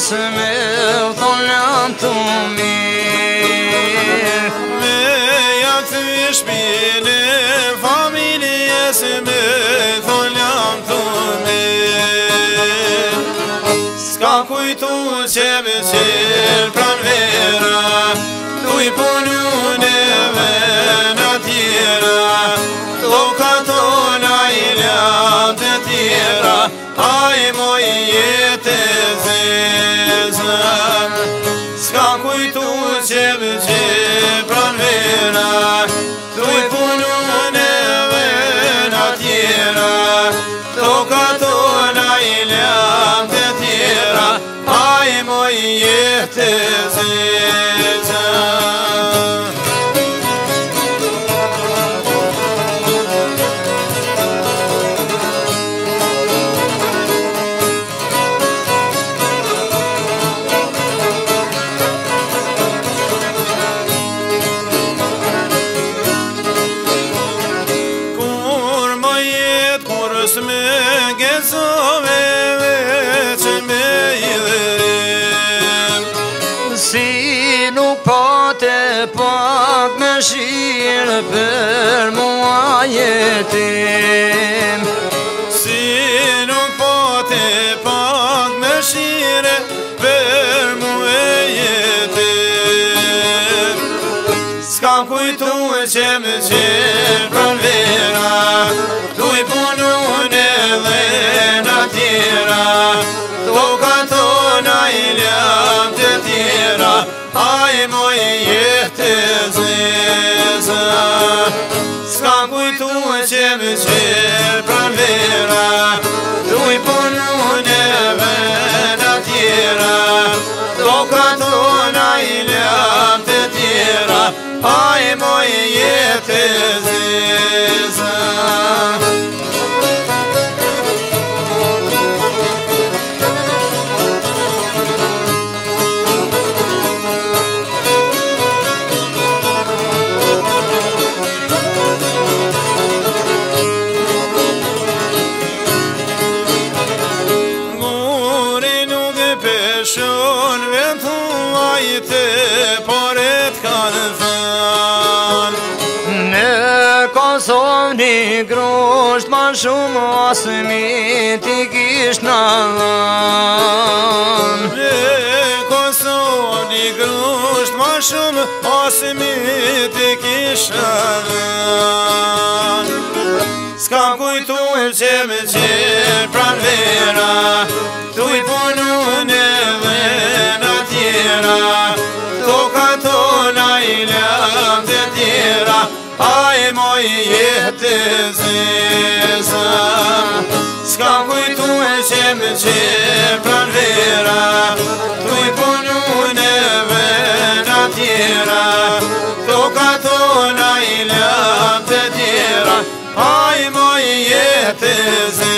اسمي ظلمتني يا تيش بيني فاميلي اسمي ظلمتني سكا كويتو سيمسير برانفيرا دوي بونيو نيفينا تيرا لو كاتونا إليا تتيرا ai moj jetë zezëm s'ka kujtu që pranvera duj punën e vena tjera toka tona I lam të tjera ai moj jetë zezëm Shirë për mua jetim Si nuk po te pak me shirë për mua jetim Ska kujtu që me qërë pranvera Duj punun e dhe në tjera Dhoka tona I lam të tjera Ai moj jetë zezë Ska kujtu që më qërë pranvera Duj punun e vena tjera Doka tona I lam të tjera Ai moj jetë zezë Një grusht ma shumë asëmi t'i kisht në dhën Në Kosovë një grusht ma shumë asëmi t'i kisht në dhën Ska kujtu e që me qërë pranvera Tu I punu në dhe në tjera Toka tona I lam të tjera Ai moj jetë zezë Ska kujtu e që me qërë pranvera Tu I punun e vena tjera Toka tona I lam të tjera Ai moj jetë zezë